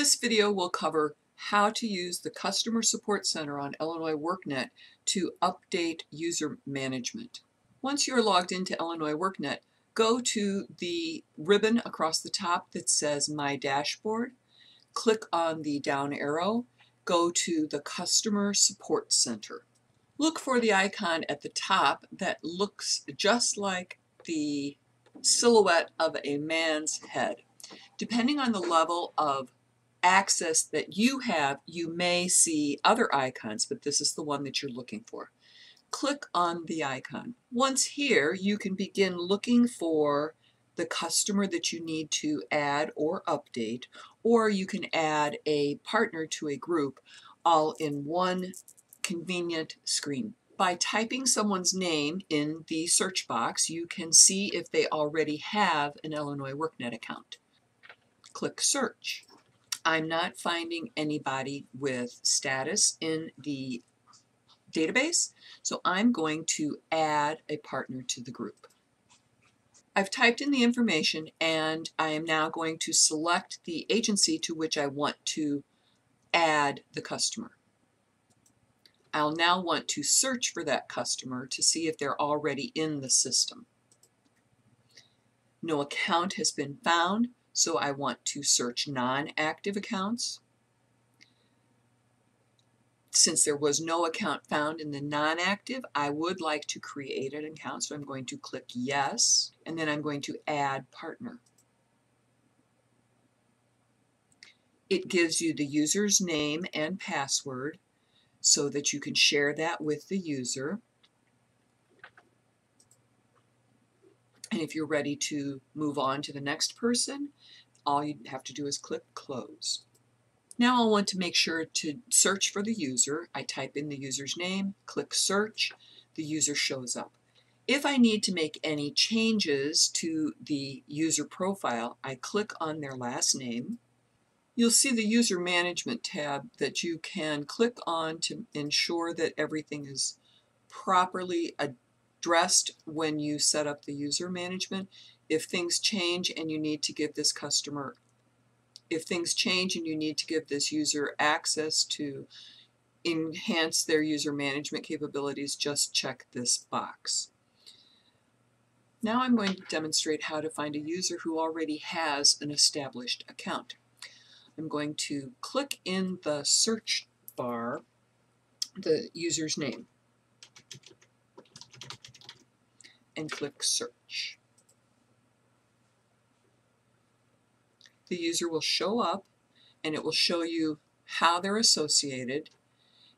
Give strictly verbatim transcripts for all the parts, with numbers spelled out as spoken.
This video will cover how to use the Customer Support Center on Illinois WorkNet to update user management. Once you're logged into Illinois WorkNet, go to the ribbon across the top that says My Dashboard, click on the down arrow, go to the Customer Support Center. Look for the icon at the top that looks just like the silhouette of a man's head. Depending on the level of access that you have, you may see other icons, but this is the one that you're looking for. Click on the icon. Once here, you can begin looking for the customer that you need to add or update, or you can add a partner to a group all in one convenient screen. By typing someone's name in the search box, you can see if they already have an Illinois WorkNet account. Click Search. I'm not finding anybody with status in the database, so I'm going to add a partner to the group. I've typed in the information and I am now going to select the agency to which I want to add the customer. I'll now want to search for that customer to see if they're already in the system. No account has been found, so I want to search non-active accounts. Since there was no account found in the non-active, I would like to create an account, so I'm going to click Yes, and then I'm going to Add Partner. It gives you the user's name and password so that you can share that with the user. And if you're ready to move on to the next person, all you have to do is click Close. Now I'll want to make sure to search for the user. I type in the user's name, click Search, the user shows up. If I need to make any changes to the user profile, I click on their last name. You'll see the User Management tab that you can click on to ensure that everything is properly addressed when you set up the user management. If things change and you need to give this customer, if things change and you need to give this user access to enhance their user management capabilities, just check this box. Now I'm going to demonstrate how to find a user who already has an established account. I'm going to click in the search bar the user's name and click Search. The user will show up and it will show you how they're associated.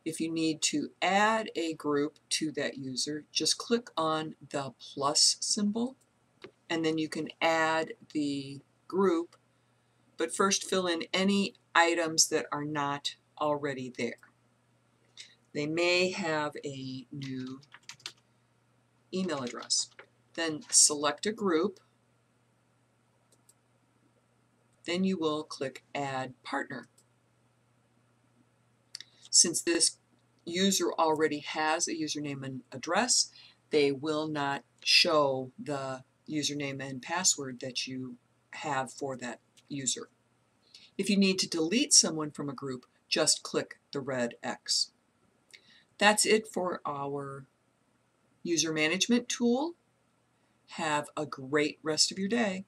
If you need to add a group to that user, just click on the plus symbol and then you can add the group. But first, fill in any items that are not already there. They may have a new email address. Then select a group. Then you will click Add Partner. Since this user already has a username and address, they will not show the username and password that you have for that user. If you need to delete someone from a group, just click the red X. That's it for our user management tool. Have a great rest of your day.